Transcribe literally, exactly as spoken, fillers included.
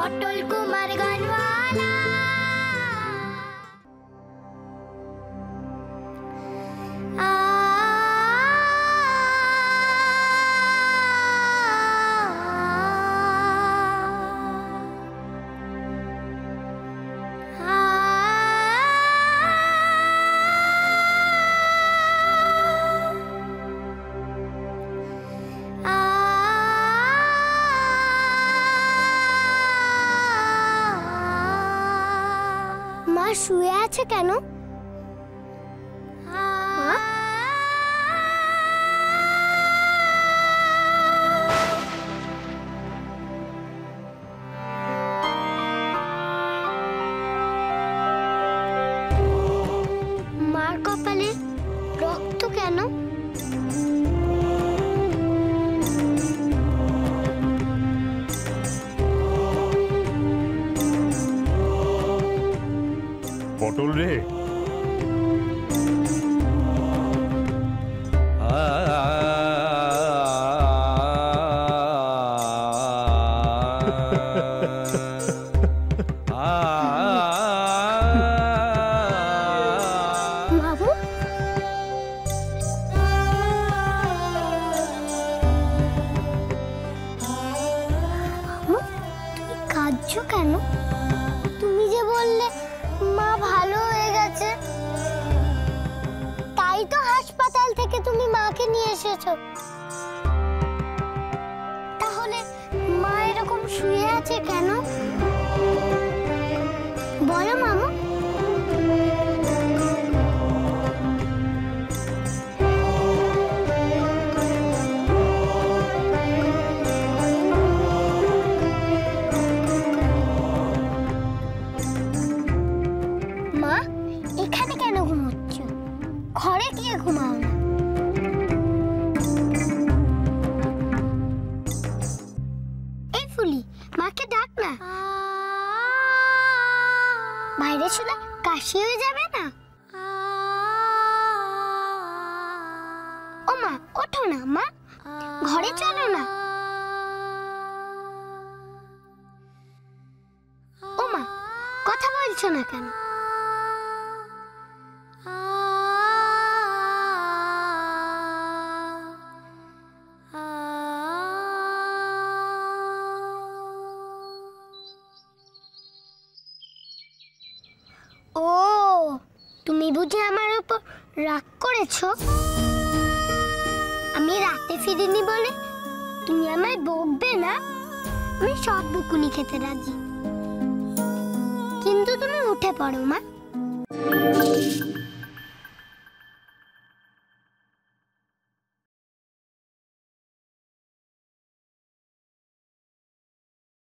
पटोल कुमार गनवाला। শুয়ে আছে কেন? মার কপালে রক্ত কেন? পটল রে, কাঁদছো কেন? তুমি যে বললে মা ভালো হয়ে গেছে, তাই তো হাসপাতাল থেকে তুমি মাকে নিয়ে এসেছো। তাহলে মা এরকম শুয়ে আছে কেন? বলো মামু। এখানে কেন ঘুমোচ্ছ? ঘরে গিয়ে ঘুমাও না। এই ফুলি, মাকে ডাক না। বাইরে শুনে কাশি হয়ে যাবে না। ও মা, ওঠো না মা, ঘরে চলো না। ও মা, কথা বলছো না কেন? ও, তুমি বুঝে আমার উপর রাগ করেছো? আমি রাতে ফিরিনি বলে তুমি আমায় বকবে না? আমি সব বকুনি খেতে রাজি, কিন্তু তুমি উঠে পড়ো মা।